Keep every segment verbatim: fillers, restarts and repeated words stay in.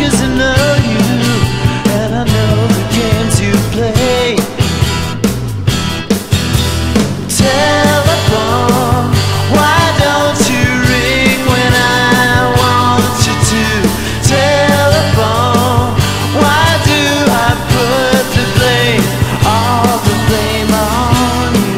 'cause I know you, and I know the games you play. Telephone, why don't you ring when I want you to? Telephone, why do I put the blame, all the blame on you?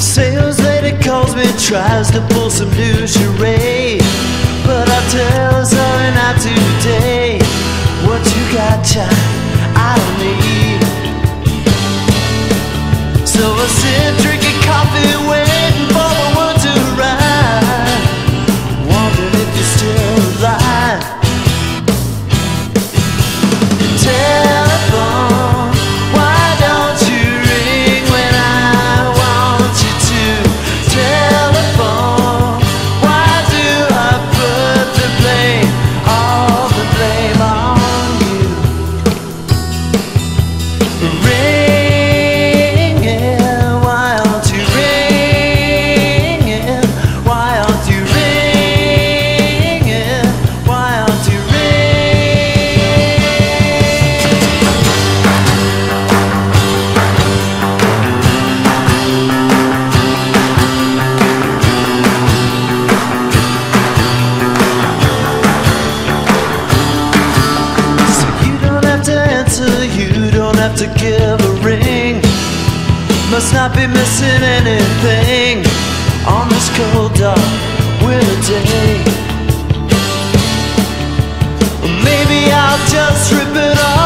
Sales lady calls me, tries to pull some new charade, but I tell her sorry, not today. What you got, child, I don't need. So I sit drinking coffee, waiting for the world to arrive, wondering if you're still alive. Telephone, why don't you ring when I want you to? Telephone, why do I put the blame, all the blame on you? Ringing, why aren't you ringing? Why aren't you ringing? Why aren't you ringing? So you don't have to answer, you don't have to give a ring. Must not be missing anything on this cold dark winter day. Maybe I'll just rip it off.